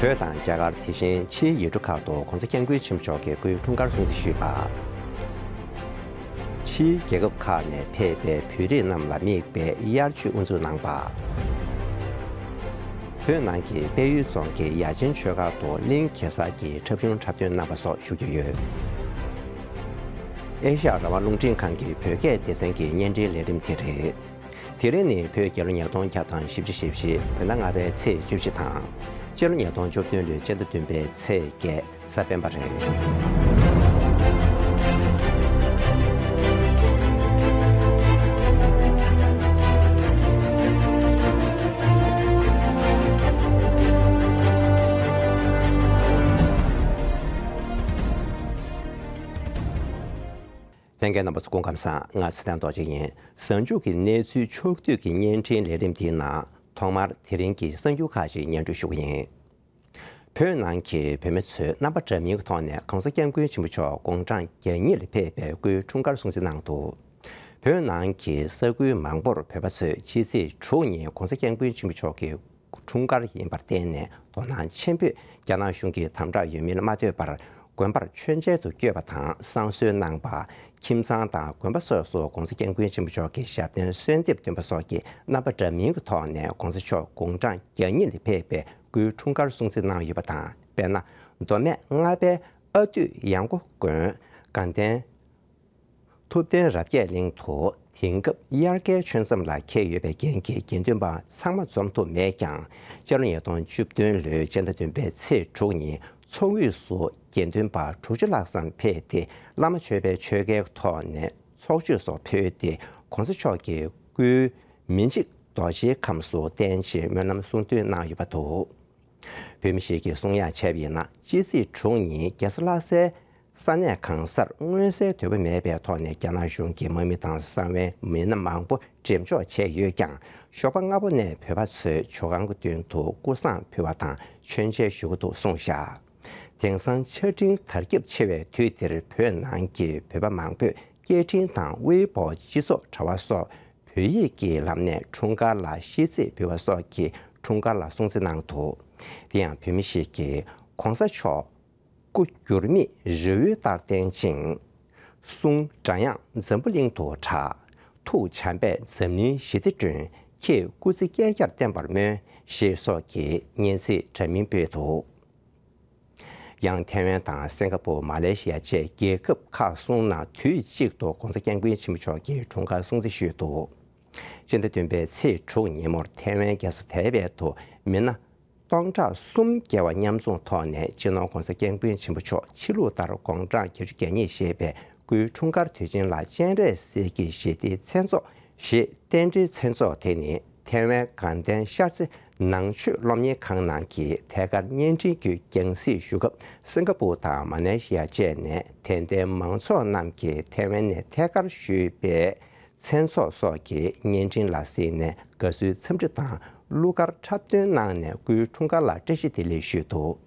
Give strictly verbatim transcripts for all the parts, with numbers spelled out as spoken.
표단 자갈 대신 치 예루카도 건설경구의 침착개구의 통과를 송지시바 치 계급간의 폐배 표리 남라미배 이알주 운수낭바 표난기 배유종기 야진 최가도 링계사기 접종 잡전 남아서 휴교유 에시아와 롱진간기 표계 대선기 년지 내림티리 티레니 표결은 야동 야당 십지십시 변당 앞에 치 십시당 제론 야동 접전을 제도 준비 세계 사변바리 Tengah nama sukong kamsa ngasidan dojin sanju ki nezu choktu ki nyenjin lerim dina Thomas Thirring ki sanju kaji nyenju shuyin Pyeonang ki pemetsu namba jaming tone kongsa kyanggu chimcho gongjang genyi lepe be gu chunggal songsi nangdo Pyeonang ki segu mangbor pebatsu jizi chuni kongsa kyanggu chimcho ki chunggal yimbar dene donan chenpyu gyanan shungi tamja yumin madwe bar 관발 천재도 껴바탕 상수연 낭바 김상다 관발소소 공식경구인 침부족이 시합된 수연팁 등바소기 나바자 민구토네 공식초 공장 견인리 배배 그 총괄 송세나 유바탕 배나 도매 응아베 어두 양국군 간된 토대 랍게 링토 긴급 이알게 전섬라 케유배 경기 견된바 상마 좀도 매경 저런 여동 줍된르 전된 배치 중이 총유소 견된바 조질락산 폐대 남아최배 최계토네 소주소 폐대 공수처기 그 민식 도시 감소 댄시 면남 송된 나유바도 뱀식이 송야 채비나 지시 총이 게슬라세 산내 강설 응외세 대비 매배 토네 견나슌 김미당 산외 민망부 점조 제유경 쇼방아보네 표밭스 조강구 된도 고산 표밭당 전체 휴구도 송샤 등산 철진 탈급 체외 뒤태를 표현한기 표밭망부 계진당 위보 지소 자와서 표의기 남내 총가라 시세 표밭서기 총가라 송진앙도 대한 표미시기 공사초 꾸규름이 르위달 땡칭 송 장양 전부링도 차 투찬배 전민 시대준 키 구스계약 땜벌면 시소기 년세 전민배도 양태면당 싱가포르 말레이시아 제계급 카송나 투익직도 공사경구인 침초기 중간 송지시도 전대준배 세총예모 태면께서 대배도 민나 동자 숨개와 냠송토네 진화공사경부인 침부초 칠루따로 공장 기주견이 시배 그 총괄 퇴진 라젠레 세기 시대 천소 시 댄지 천소 대니 태외 간된 샤츠 낭추 롬니 강난기 대간 년지 경시 수급 싱가포르다 말레이시아 제네 텐데 망초 남기 태외네 대간 수배 천소 소기 년진 라세네 거수 첨지당 루가르 찹된 난에 그 총괄라 제시들이 쉬도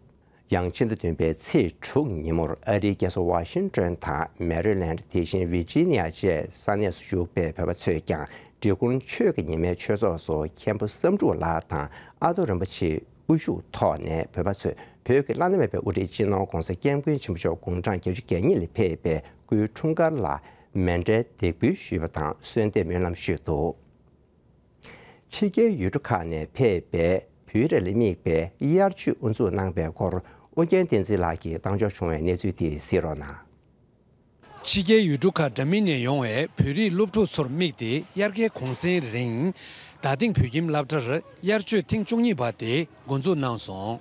양친도 된배 최충 님을 어디께서 워싱턴타 메릴랜드 대신 버지니아제 산에서 주배 배바체강 지구는 최근임에 최소소 캠퍼스 섬주라타 아도름바치 우슈 토네 배바체 배역이 라네메베 우리 진노 공사 캠페인 침조 공장 계획 개인이 배배 그 총괄라 멘제 대비 쉬바타 선대 면람 쉬도 치계 유족한의 폐배, 뷰레리 미배, 이알주 운수 낭배고를 오겐딘지라기 당조총의 내주디 시로나. 치계 유족한 자민의 용의 뷰리 롭투술 미디 야르게 공세링 다딩 뷰김 랍터를 이알주 팅중이 바디 군주 낭송.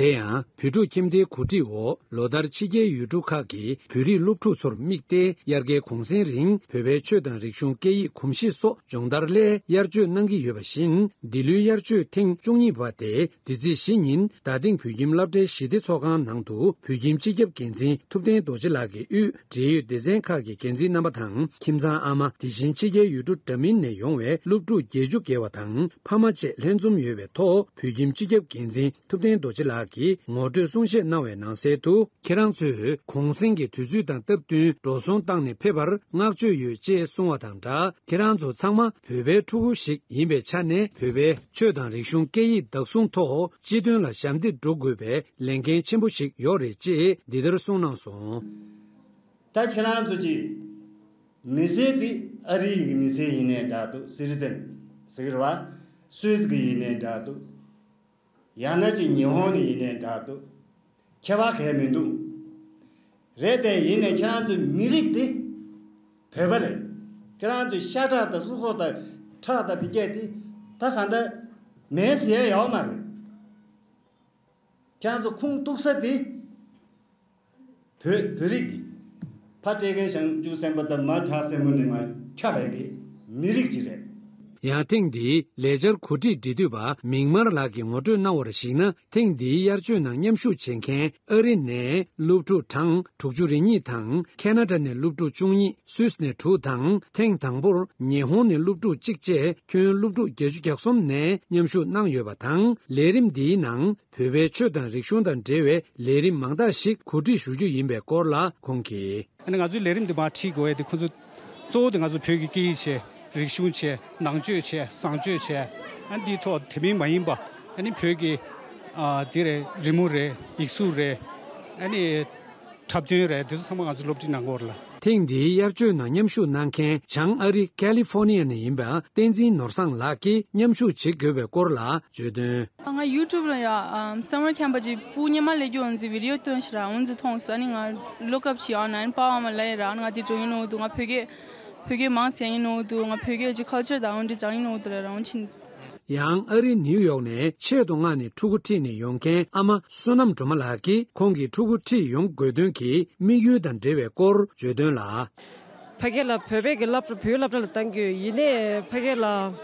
대한 뷰주 김대 구지오 로달 치계 유족하기 뷰리 롭투술 미디 야르게 공세링 벼베추던 릭슌케이 굼시소 정달레 야르주 능기 여바신 딜류 야르주 팅 중립바데 디지신인 다딩 뷰김랍데 시대 초강 낭두 뷰김지급 겐지 톱대 도질라기 유 제유 데젠카기 겐지 남바탕 김상 아마 디신치계 유두 담인 내용외 롭두 제주 개와탕 파마체 렌좀 예베토 뷰김지급 겐지 톱대 도질라 ki ngote sungshe nawe nangse tu kerang tsu kongsengi tuzu tang tabtun roson tangne pebar ngakcho yu che sungwa tangda kerang tsu tsangma pebe tuku shik yinbe chane pebe cho tang rikshun keyi daksung toho jidun la shamdi drogube lengen chenpo shik yore che didar sung nang sung. Ta kerang tsu chi nise di ari nise yine dadu sirizen sikirwa suizgi yine dadu Yanaji Nihoni in a dado, Kavakemindu. Red day in a can't milk the pebble. Can't shut out the look of the tart at the jetty, Takanda, Messia Yomar. Can't Kung Tuxati Purigi. Patigation to send but the mud has a money, my charity, military. Yating di leisure kuti diduba, Mingmar laki motu nawarashina, Ting di yarchuna yamshu chenken, Erine, Luptu tang, Tujurini tang, Canada ne Luptu chungi, Susne tu tang, Tang tangbur, Nihon ne Luptu chikche, Kyun Luptu geshukaksum ne, Yamshu nang yoba tang, Lerim di nang, Pube chodan rikshundan dewe, Lerim mangda shik, Kuti shuju yimbe korla, Konki. And Azu Lerim de Batigo, the Kuzu Zodan Azu Pugiki. Rikshun che, Nangju che, Sangju che, and the to Timi Maimba, and in Purgi, uh, Dire, Rimure, Ixure, and a Tabdure, this is someone as looked in Angola. Tingdi yarchu na nyamshu nanken chang ari California ne imba tenzin norsang laki nyamshu chigebe korla jode anga YouTube ya summer camp ji punyama lejo onzi video tonshra onzi thongsaninga look up chi online power ma lai ra nga ti joino dunga phege Puggy Monks, you know, doing a puggy culture down the Janino Dranch. Yang Ari New York, Chedongani, Tugutini, Yonke, Ama, Sunam Tomalaki, Kongi, Tuguti, Yong Godunki, Miyu than Deve Kor, Jodula. Pagella, Purbeck, Lapra, Pula, thank you. Yine, Pagella,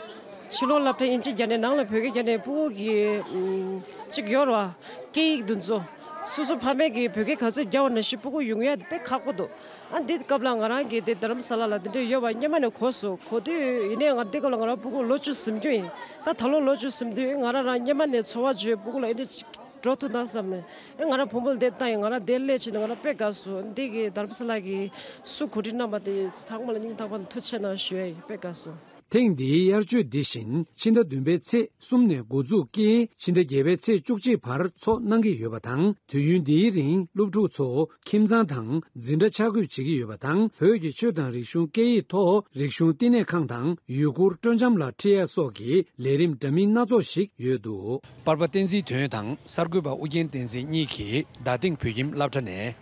Chilo Lapta, Inchi, Janana, Puggy, and Pugi, Chigora, Kay Dunzo, Susu Pamegi, Puggy, Kazi, Jan, Shipu, Yunga, Pekakodo. And did Kablangaragi, did Ramsala, did you have a Yamano Koso, Kodu, in a Decolangra, Pugu, Lotus Simdu, that Halo Lotus Simdu, Ara Yaman, and Soaju, Pugula, it is draw to Nasam, and Ara Pummel dead dying, Ara Delech, and Ara Pegaso, Digi, Darmsalagi, Sukudina, but the Tangal in Tavan Tuchana Shue, Pegaso. Tengdi yarchu dishin, chinda dunbetse sumne gozu ki, chinda gebetse chukchi par tso nangi yobatang, tuyun di ring, luptu tso, kimzang tang, zinda chagu chigi yobatang, hoegi chodan rikshun keyi to, rikshun tine kang tang, yukur chonjamla tiya soki, lerim damin nazo shik yodu. Barba tenzi tuyun tang, sarguba ugen tenzi niki, dating pyugim labtane.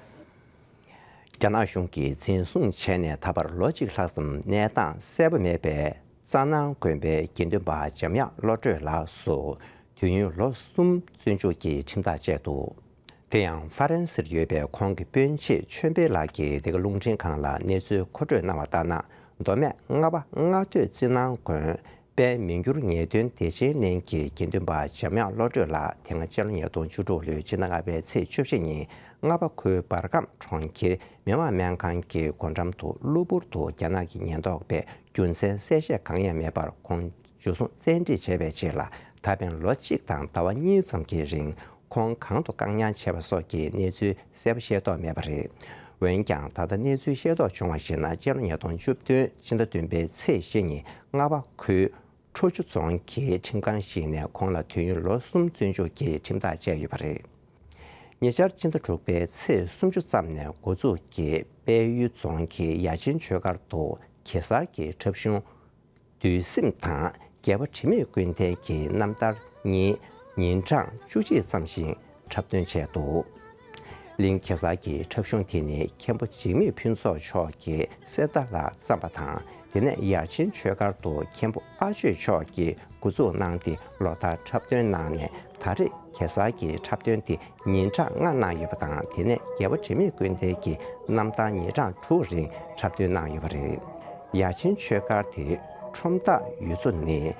Janashun ki zinsung chene tabar logik laksam netan seba mebe. Sana Quimbe Kindumba Jamia Lodre La So Tun Losum Sunjuki Chimda Jetu. Tiang Faran Sirbe Kong Pinchi Chumbe Laki the Lungjin Kanla Nizu Kodre Namatana Dome Ngaba Ngatu Zinan Kun Be Mingur Nedun Teji Ninki Kindumba Jamia Lodre La Tang Jelly Don Judo Jinabe Chupini Ngaba Ku Bargam Tronki Mima Mankanki Kondam to Lubur to Yanagi Nyandogbe Junse Sesha Kanya Mebar Kong Jusun Zendi Chebechela, Tabin Logic Tang Tawa needs some kissing, Kong Kanto Kanyan Chebasoki needs to Sebshedo Mebri. When Yang Tada needs to Shedo Chumashina, Jelly Don Juptu, Chindatumbe, Se Shini, Ngaba Ku, Chuchuzon Ki, Chinganshina, Konga Tunu Losum, Tunjuki, Chimda Jebri. Nishar Chindachukbe, Se Sumjusamne, Gozuki, Beyu Zonki, Yajin Chugarto. Kesarki Chapshun Du Simta gave Chimmy Quinteki Namdar Ni Ninchang Chuchi Samshin Chapdun Cheto. Lin Kesaki Chapshun Tini Camp Jimmy Punso Choki Sedala Sampatan Dine Yachin Chugarto Camp Achi Choki Kuzu Nanti Lota Chapdun Nani Tari Kesaki Chapdun Ti Ninchang Nana Yabatan Tine gave Jimmy Quinteki Namda Ninchang Churin Chapdun Nayabari. Yachin Chekarti, Trumda Yuzuni,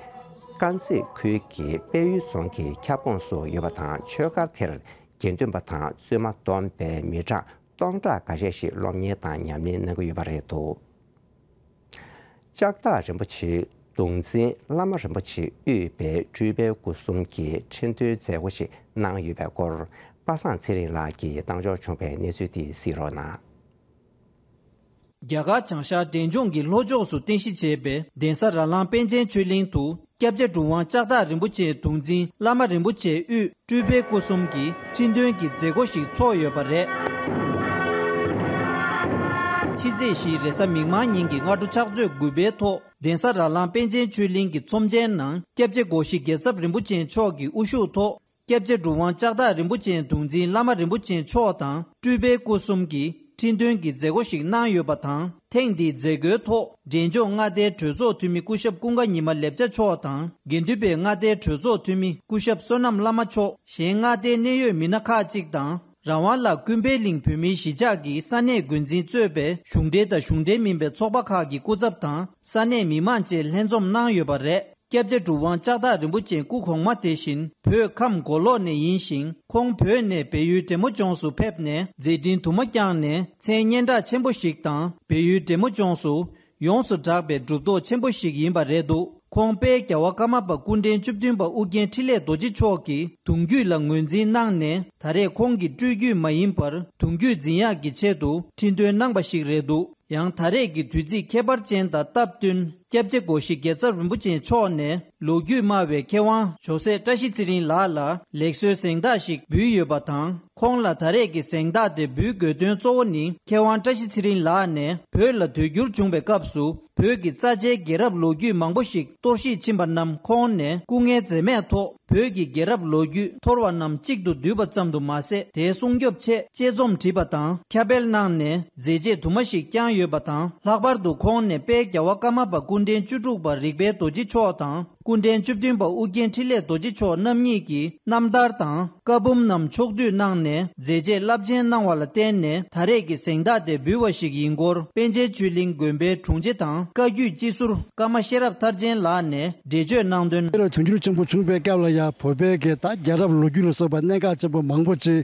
Gansi Kuki, Beyu Sonki, Cabonso, Yabatan, Chekartil, Gendumatan, Zuma Don Be Mija, Donda Kajeshi, Lomneta, Yamin Nagubareto. Jagda Rimbuchi, Dungzi, Lama Rimbuchi, Ube, Jube Gusumki, Chindu Zewishi, nang yu ba kor pasan siri la ki tangjo chompe nesu ti siro na. Gyaga changsha denjongi lojo su tenshi chebe densa ralang penjen chuling tu kyabje duwan chakda rinpoche tungjin lama rinpoche u tube kusumgi chindungi zego shi choyo bare. Chize shi resa mingma nyingi ngadu chakzo gube to densa ralang penjen chulingi tsomjen nang kyabje goshi getsab rinpoche chogi ushu to kyabje duwan chakda rinpoche tungjin lama rinpoche chotang tube kusumgi Tindungi Zegoshik Nayo Batang, Tengdi Zegoto, Denjo Nade Tuzo to me Kushab Kunga Nima Lepja Chotang, Gendube Nade Tuzo to me Kushab Sonam Lamacho, Shengade Neyo Minaka Chikdang, Rawala Gumbeling Pumi Shijagi, Sane Gunzin Zube, Shungdeta Shungdemimbe Tsobakagi Kuzaptang, Sane Mimanche Lenzom Nayo Bare. Capture to one chata remuchin kukong matation, per cam colone yinshin, kong perne peyu temojonsu pepne, zedin to makyane, ten yenda chemboshiktan, peyu temojonsu, yonsu tabe drupdo chemboshik yimba redo, kong pe kawakama bakunden chupdimba ugen tile dojichoki, tungu langunzi nangne, tare kongi tugu mayimper, tungu zinya gichedo, tindu nangbashik redo. Yang Tareki Tuzi Kebar Chenda Taptun, Kepje Goshi gets up Rimbuchin Chone, Logu Mawe Kewan, Chose Tashitirin Lala, Lexu Sengdashik Buyu Batang, Kongla Tareki Sengda de Bugu Dunzoni, Kewan Tashitirin Lane, Perla to Yurchumbe Kapsu, Pergi Taje Gerab Logu Mambushik, Toshi Chimbanam Kone, Kunge Zemeto, Pergi Gerab Logu, Torwanam Chikdu Dubatsam Dumase, Tesungyopche, Chezom Tibatan, Kabel Nane, Zeje Tumashik Yang Batang, Labardu Kone Peg Yawakama Bakunden Chudruba Rigbe Toji Chotang, Kunden Chubdimba Ugen Tile Toji Cho Namniki, Namdartang, Kabum Nam Chokdu Nangne, Zeje Labjen Nanwala Tenne, Tareki Sengda de Buwashik Ingor, Benje Chuling Gumbe Chungjetang, Kayu Jisur, Kamasherab Tarjen Lane, Deje Nandun, Tunju Chumbo Chumbe Kalaya, Pobeke, Yarab Logulosoba Nega Chambo Mangochi.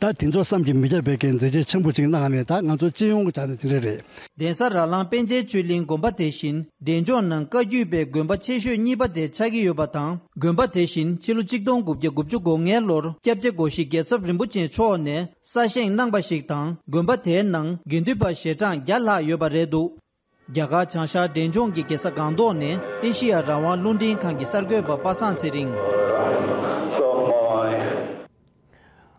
다 진조 삼기 미제베겐 제제 전부 지금 나가네 다 간조 지용 자네 들레 대사 라랑 벤제 줄링 곰바테신 덴존난 까유베 곰바체슈 니바데 차기 요바탕 곰바테신 칠루직동 굽제 굽주 공엘로 캡제 고시 게섭 림부체 초네 사셴 낭바식탕 곰바테낭 긴디바 셰탕 갸라 요바레두 갸가 찬샤 덴존기 게사 간도네 에시아 라와 룬딘 칸기 살괴바 파산체링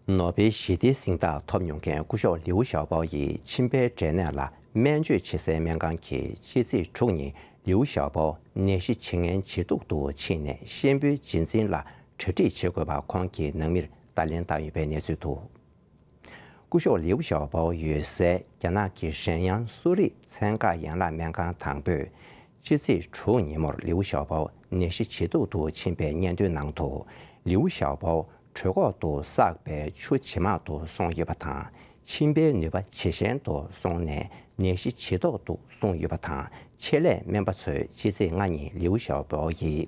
Nobe Shidi Singda Tom Yongan Kusho Liu Xiaobao Yi Chinbe Zhenala Manju Chise Miangan Ki Chizi Chungni Liu Xiaobao Neshi Chingen Chiduk Du Chine Shenbu Jinzin La Chidi Chiguba Kwanki Nangmir Dalin Dayube Nesu Du Kusho Liu Xiaobao Yu Se Yanaki Shenyang Suri Tsanga Yanla Miangan Tangbu Chizi Chungni Mor Liu Xiaobao Neshi Chiduk Du Chinbe Niandu Nangtu Liu Xiaobao 최고 또 싹배 추치마도 송유바탕 침배 누바 제센도 송내 내시 지도도 송유바탕 체례 멤버스 지생안이 류샤보이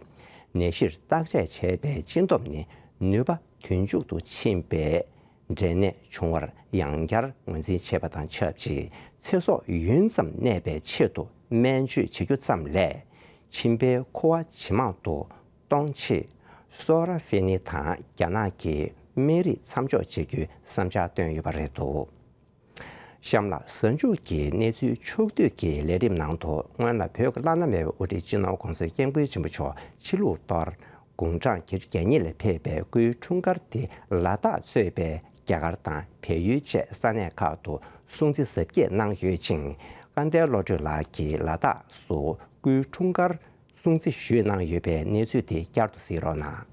내시 딱제 제배 진도니 누바 균주도 침배 제네 총월 양결 문제 제바탕 처치 최소 윤섬 내배 체도 맨주 제교삼례 침배 코와 지마도 똥치 Sora Finita Yanaki, Mary Samjo Chigu, Samja Dunubareto. Shamla Sunjuki, Nesu Chukduki, Ledim Nanto, when La Pug Laname, original consequence Chimbucho, Chilu Tor, Gunjan Kirganile Pepe, Gu Chungarti, Lata Sebe, Gagartan, Peyuche, Sanekato, Sunti Sepke Nang Yuching, Gandelogilaki, Lata, So, Gu Chungar. 송지 쉬난 예배 내주디 갸르시로나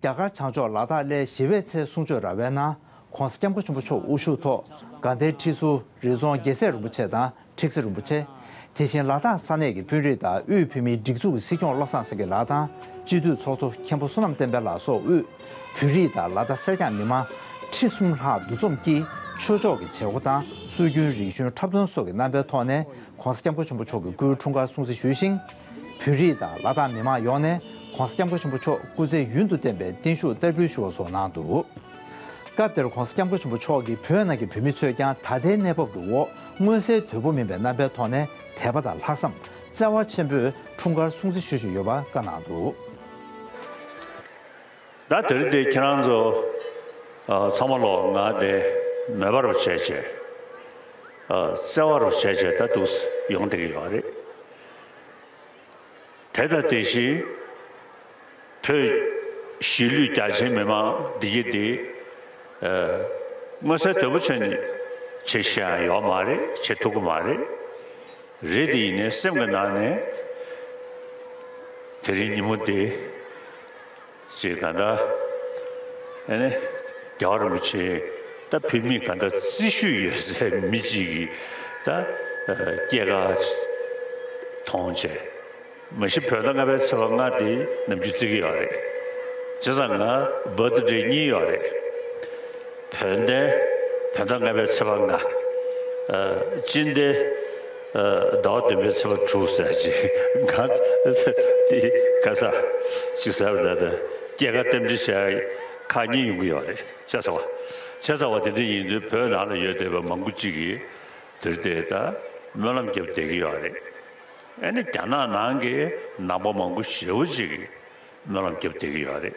갸가 창조 라다레 시베체 송조라베나 콘스캠부 춤부초 우슈토 간데티수 리존 게세르 부체다 틱스르 부체 대신 라다 산에게 뷰리다 유피미 딕주 시경 로산스게 라다 지두 초초 캠부스남 덴벨라소 우 뷰리다 라다 세간미마 치숨하 누좀기 추적이 제고다 수균 리준 탑돈 속에 남베토네 콘스캠부 춤부초 그 중간 송지 휴신 뷰리다 라다 미마 요네 konskemko chumbucho kuze yundu tembe dinshu derbi shuoso nandu. Katero konskemko chumbucho ki pyonagi pymitsuekyan tade nebobduwo nguse tubumimbe nabe tone tebada laksam zawa chembu chungar sungzi shushu yoba ganadu. Dater de kiranzo samalo nga de mebaro cheche zawaro cheche tatus yongdegi yore. 대다듯이 별 실류 자체만 되게 어 무슨 대부분 제시야 요 말에 제토고 말에 레디네 생각나네 들이니 못해 제가다 아니 겨울무치 다 비밀 간다 지슈에서 미지기 다 제가 통제 무시 표현가베 서방아디 남주지기어래 저상나 버드제니어래 편데 편당가베 서방아 어 진데 어 더드베 서방 주스야지 갓 가사 시사르다 제가 땜지샤 카니고요래 자서 자서와들이 인도 표현하는 여대가 망구지기 들때다 놀람겹대기어래 Any Gana Nangi, Nabomongo Shoji, Nolan Giptigiari,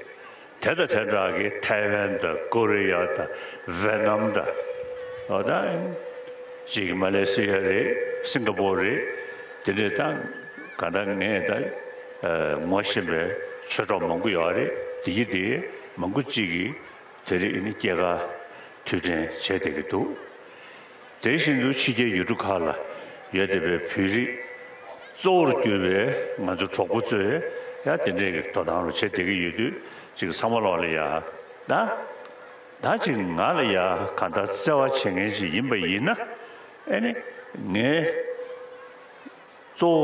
Tedda Tedragi, Taiwan, the Korea, the Venom, the Oda, Jig Malaysia, Singapore, Tilitan, Kadangneta, Moshibe, Churro Monguari, Didi, Monguchigi, Tiri in Gera, Tudin, Chetegitu, Tashin Luchigi Yurukala, Yedebe Puri. 소르교에 먼저 조고죄 야 된게 더 나로 제대기 유도 지금 삼월월이야 나나 지금 나야 간다 싸와 챙이지 임베이나 아니 네소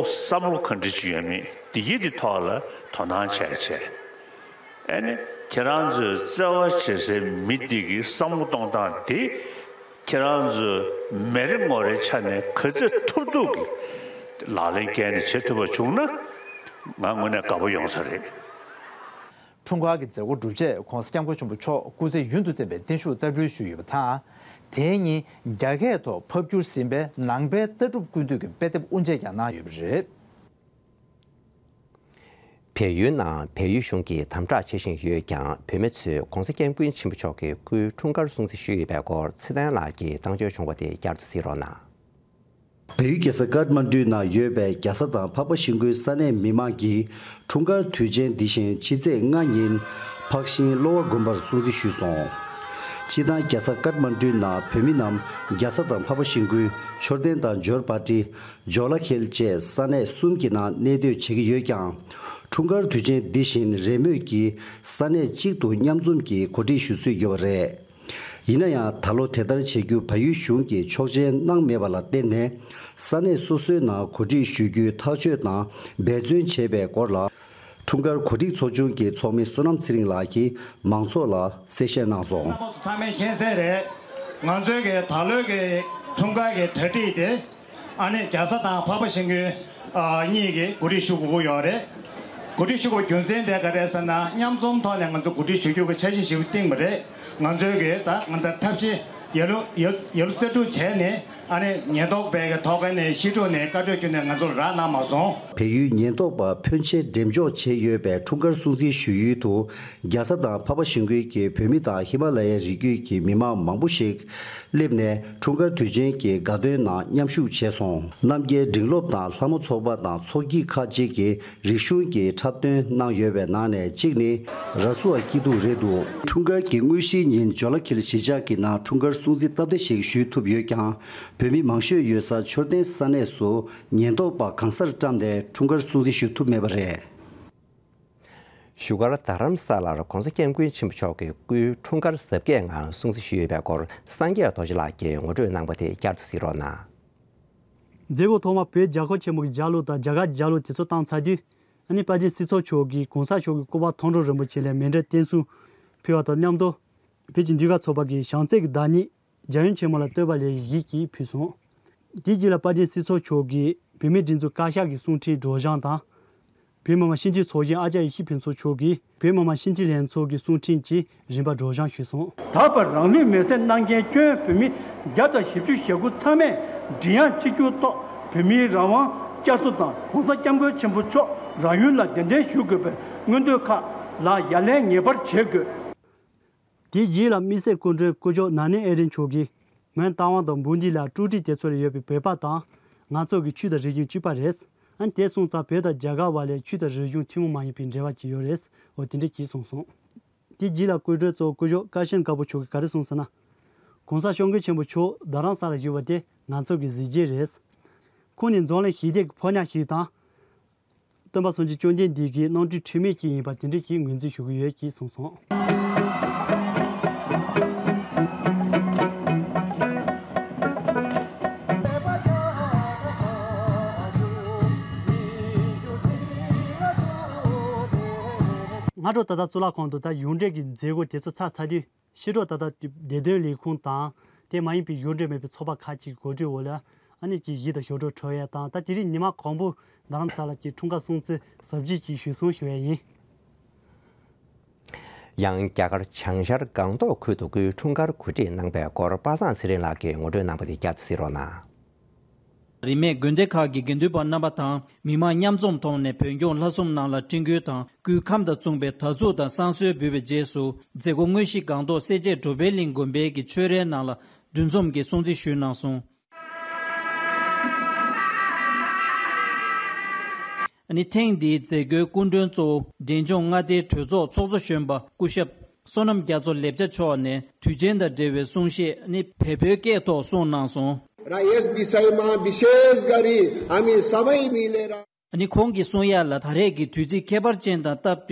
삼월 컨디션이 디디 탈라 더난 차체 아니 계란즈 싸와 제세 미디기 삼동단디 계란즈 메르모레 차네 그저 토둑이 라랭케는 제트버 중나 망원에 가보 용서래. 통과하기 되고 루제 공식장고 좀 붙여 구제 윤도대 메텐슈 더블슈이부터 대니 야게도 법규심배 낭배 뜨룹군득 배대 온제가 나유브지. 배윤아 배유숑기 담자 최신 휴역장 배매츠 공식장부인 친부처게 그 통과를 송시슈이 배고 치단라기 당조 정보대 야르투시로나. 배우께서 가만두나 예배 갸사다 파버싱구 산에 미마기 총가 투쟁 디신 지제 응안인 박신 로어 군벌 수지 슈송 지단 갸사 가만두나 페미남 갸사다 파버싱구 초르덴다 조르파티 졸라켈체 산에 숨기나 내드 지기 여강 총가 투쟁 디신 레메기 산에 직도 냠좀기 고지 슈수 요레 이나야 달로 대달 제규 바유슌기 초젠 낭메발라 때네 산에 소수나 고지 슈규 타죄나 매준 제배 걸라 중간 고지 조준기 처음에 수남 스링라기 망소라 세션나소 타메 켄세레 만족에 달로게 통과게 대디데 안에 자사다 파버싱게 아니게 고지 슈고 요래 고지 슈고 견센데 가래서나 냠좀 더는 먼저 고지 슈규가 체시시 땡벌에 먼저게 다 먼저 탑시 여러 열제도 제네 안에 년도백에 더간에 시조네 가려주는 것으로라 남아서 배유 년도바 편체 댐조 제여배 총걸 수지 수유도 야사다 파버싱괴께 범위다 히말라야 지괴께 미마 망부식 렘네 총걸 뒤쟁께 가도나 냠슈 제송 남게 딩롭다 사무초바다 소기카지게 리슈게 탑된 나여배 나네 직니 라수아 기도레도 총걸 경우시 인 졸라킬 시작이나 총걸 수지 답대식 슈튜브여강 범위 망쇼 유사 초대 산에서 년도바 강설점대 중걸 수지 슈트 매버에 슈가라 다람 살아라 콘세캠군 침부초게 그 총가를 섭게 안 송지 슈에바고 산게 도지라게 오늘 남버대 갸르시로나 제보 토마 페 자고 제목이 잘로다 자가 잘로 티소 탄사디 아니 빠지 시소 초기 공사 초기 고바 통로 르무치레 멘데 텐수 피와도 냠도 비진디가 초박이 샹책 다니 자연 체험을 떠발이 이기 피소 디지라 빠진 시소 초기 비밀진수 가샤기 순티 도장다 Pemama Shinti Sogi Aja Hipin Sochogi, Pemama Shinti and Sogi Sun Chinchi, Jimba Jojan Hison. Tapa Rami Mesen Nange, Pemi, Gata Hitu Shagu Same, Dian Chikuto, Pemi Rama, Jasutan, Hunta Cambo Chimbucho, Rayula Dende Shugabe, Munduka, La Yale Nebar Chegu. Di Yila Mise Kundre Kujo Nane Erin Chogi, Mantawan Bundila, Trudy Tetsuya Pepata, Nansogi Chuda Rigi Chipares. And this one's a better jaga while a cheater resume Timuma in Java Giores or Tindiki Sonson. Tijila Kudrets or Kujo, Kashin Kabucho Carisonsana. Consa Shongi Chembucho, Daransara Yuvate, Nansogi Zigeres. Kunin's only Hidek Ponya Hita. Tomasonji Chundi Digi, non to Timiki, but Tindiki Winzi Hugueki Sonson. Nato Tata Sulakonto, Yundeg in Zego Tetsutsadi, Shiro Tata Dedeli Kuntan, they might be Yundre maybe Sobakachi Gojola, and it is the Hyodo Toyata, that didn't Nima Combo, Naram Salaki, Tunga Sunse, Subjiki Husun Huey. Yang Gagar Changar Gando Kutuku, Tungar Kuti, Nangbe, Gorbasan Sirilaki, Modernabadi Gat Sirona. Rime Gundeka Giganduba Nabatan, Mima Yamzom Tone, Punyon Lazum Nala Tingutan, Kukam the Zumbe Tazu, the Sansu Bube Jesu, Zegongushi Gando, Seje, Jovelin Gombegi, Chure Nala, Dunzom Gesundi Shunanson. And it tained the Gundunzo, Dinjong Ade, Tuzo, Tozo Shumba, Kushep, Sonam Gazo Lepja Chone, Tujenda Deve Sunshi, Ni Pepeke to Sonanson. रायस विषय मां विशेष गरी हमें सबै मिलेर अनि खोंगी सोया ला थारे की तुजी केबर चेंदा तप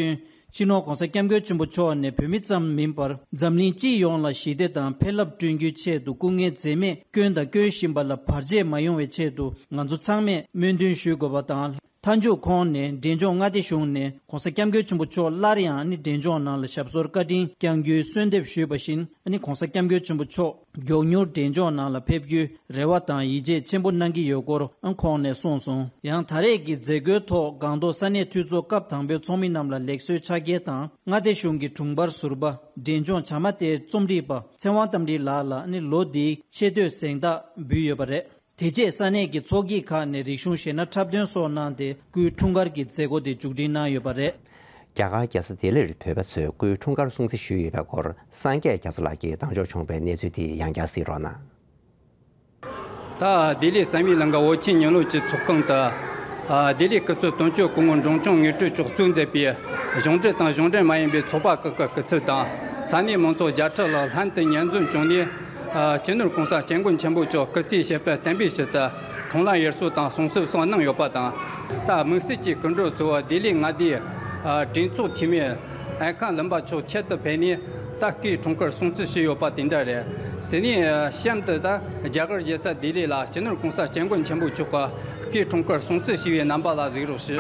चिनो कोसे केमगो चुंबो छोने पिमिचम मिमपर जमनी ची योंला शिदे ता फेलप ट्युंगु छे दुकुंगे जेमे क्योंदा क्यों सिम्बला फरजे मायों वेचे दु ngजु छांगमे मेंदुन शु गोबता थांजो खोने डेंजो ngati shunne कोसे केमगो चुंबो छो लारिया अनि डेंजो ना ल शब्जोर कदी क्यांगु सुंदेप शु बशिन अनि कोसे केमगो चुंबो छो Gyongyur Denjo Nala Pepgu, Rewatan Ije, Chimbunangi Yogor, and Kone Sonson. Yang Taregi Zegoto, Gando Sane Tuzo Kap Tambe Tominamla Lexu Chagetan, Nadeshungi Tumbar Surba, Denjon Chamate, Tumdiba, Tewantamdi Lala, and Lodi, Chedu Sengda, Buyabare. Teje Sanegi Togi Kane Rishun Shena Tabdun Sonante, Gutungargi Zego de Judina Yobare. Jaga just delivered purpose, good Tungar Sunsi Shubakor, Sanke Casolaki, Tanjo Chombe, Nesuti, Yanga Sirona. Ta Dili Sami Langa watching Yanuchi Tsukanta, a delicato Toncho Kumon Jonchong, you took soon the beer, Jonte and Jonte, my be Tobacco Katsuta, Sani Monto Jatal, Hunting Yanzun Johnny, General Consa Changun Chambucho, Kasi Shepherd, Tambisheta, Tonla Yersutan, Sonsu Sonan Yopata, Ta Musichi controls or dealing idea. Uh, Dinsu Timir, I can't remember to chat the penny, Taki Tunker Sunsi Shopa Tindare. Teni Shamta, Jagger Jessa Dilila, General Consa Changun Chambu Chuka, Ki Tunker Sunsi Shi and Nambala Zero Shi.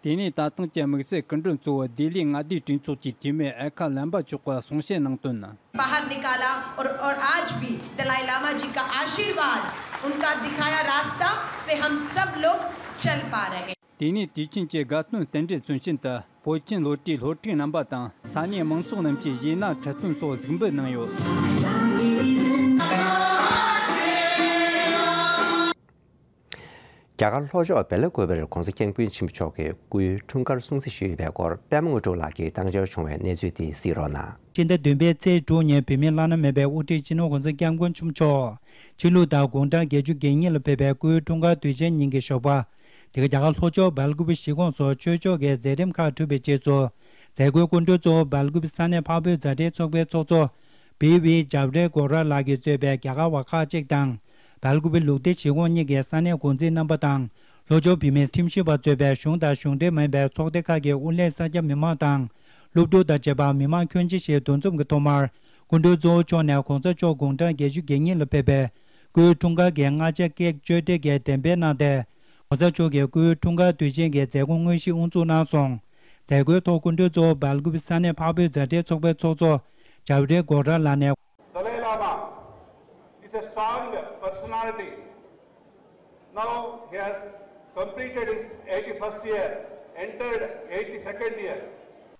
Tini Tatang Jamese Kundun to a dealing Adi Tinsu Titime, Aka Lamba Choka, Sonsen Antona. Bahar Nikala or Ajbi, Dalai Lama Ji ka Ashirwad, Unka Dikaya Rasta, Peham Sub Lok, Chalpare. Tini teaching Chegatun Tended Sunchinta, Pochin Loti, Loti Nambata, Sani among Sonamchi, Yena, Chatun So Zimber Nayos. Jagal Hojo Bellagover consequently Chimchoke, Gui Tungar Sunsi Begor, Bamuto Laki, Tango Chome, Nezuti, Sirona. Chin the Dumbete, Junior Pimilana, Mebe Utino, Gonzagangon Chumcho, Chiluda Gonda, Geju Genial Bebe, Gui Tunga, Dujan Yingishoba. The Jagal Hojo, Balgubi Shigon, so Churcho gets Zedemka to be Jesu. 대구 군주조 발급산의 파비 자대 쪽에 쪼쪼 비위 잡대 고라 라기제베 갸가 와카직당 발급의 루데 지원이 계산의 군지 넘버당 로조 비메 팀시바 제베 슝다 슝데 매베 쪽대가게 울레사자 미마당 루도다 제바 미마 퀸지시 돈좀 그토말 군주조 전에 공사 조공당 계주 경인 럽베베 그 통과 경아제 계획 제대게 덴베나데 어저 쪽에 그 통과 뒤진게 제공의시 운조나송 대구 도군주조 발급산의 파비 자대 쪽에 쪼쪼 Dalai Lama is a strong personality. Now he has completed his eighty-first year, entered eighty-second year.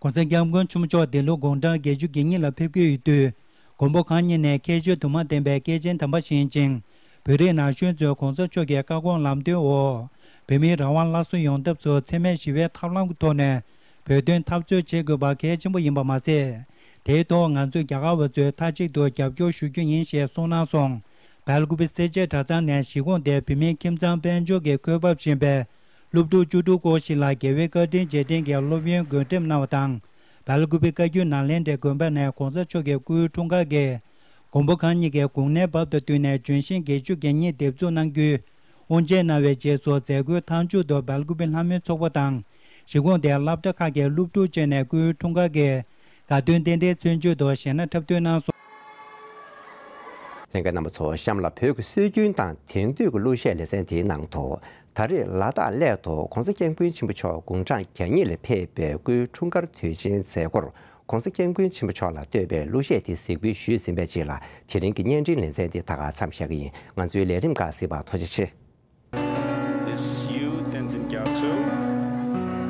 권선경군 춤조 대로 공당 계주 경일라 폐교유도 공복한년에 계주 도마 덴베 계진 담바 신진 별의 나션조 공서 쪽에 가공 남되오 뱀이 라완라수 용답조 체면 시외 탑랑구토네 별된 탑조 제거바 계진부 임바마세 대도 안주 야가워제 타직도 겹교 슈균인시에 소나송 발굽이 세제 다잔내 시군대 비민 김장 벤조게 괴밥진배 룹두 주두고 실라 계획거든 제된게 로비엔 근템 나와당 발굽이 가규 난랜데 건반에 공사 쪽에 구 통과게 공복한 얘기 국내 밥도 뛰네 준신 계주견이 대조난규 언제나외 제소 제구 탄주도 발굽인 하면 초보당 시군대 랍덕하게 룹두 제네 구 통과게 This youth and in Gaosu,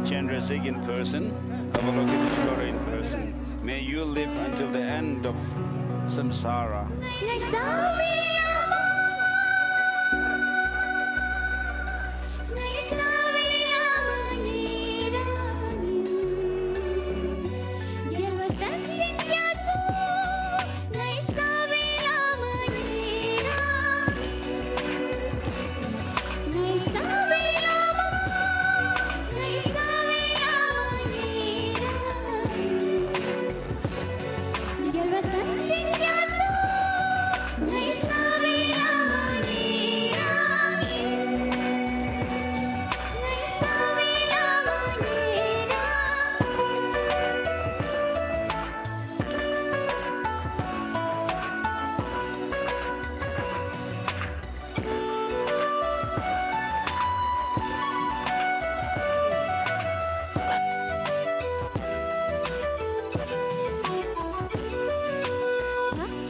generous in person, in person. May you live until the end of samsara.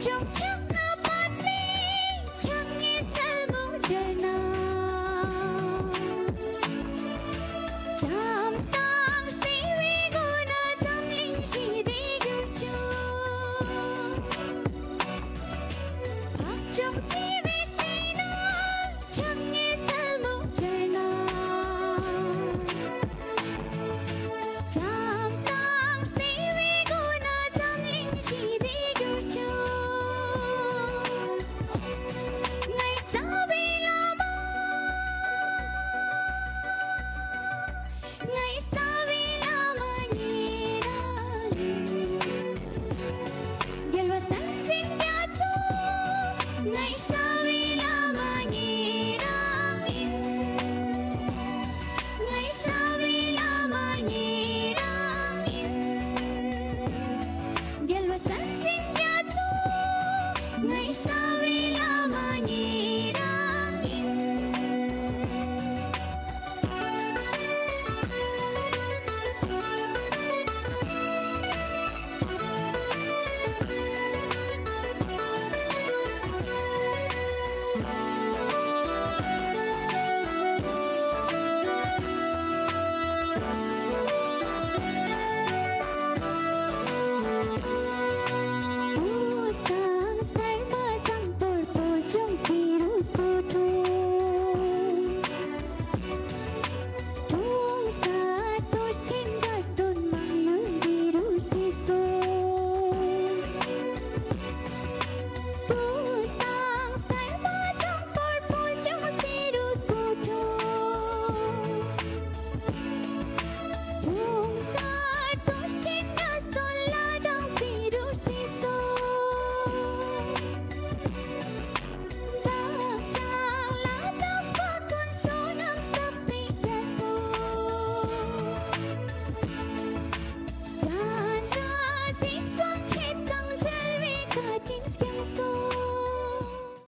Choo choo.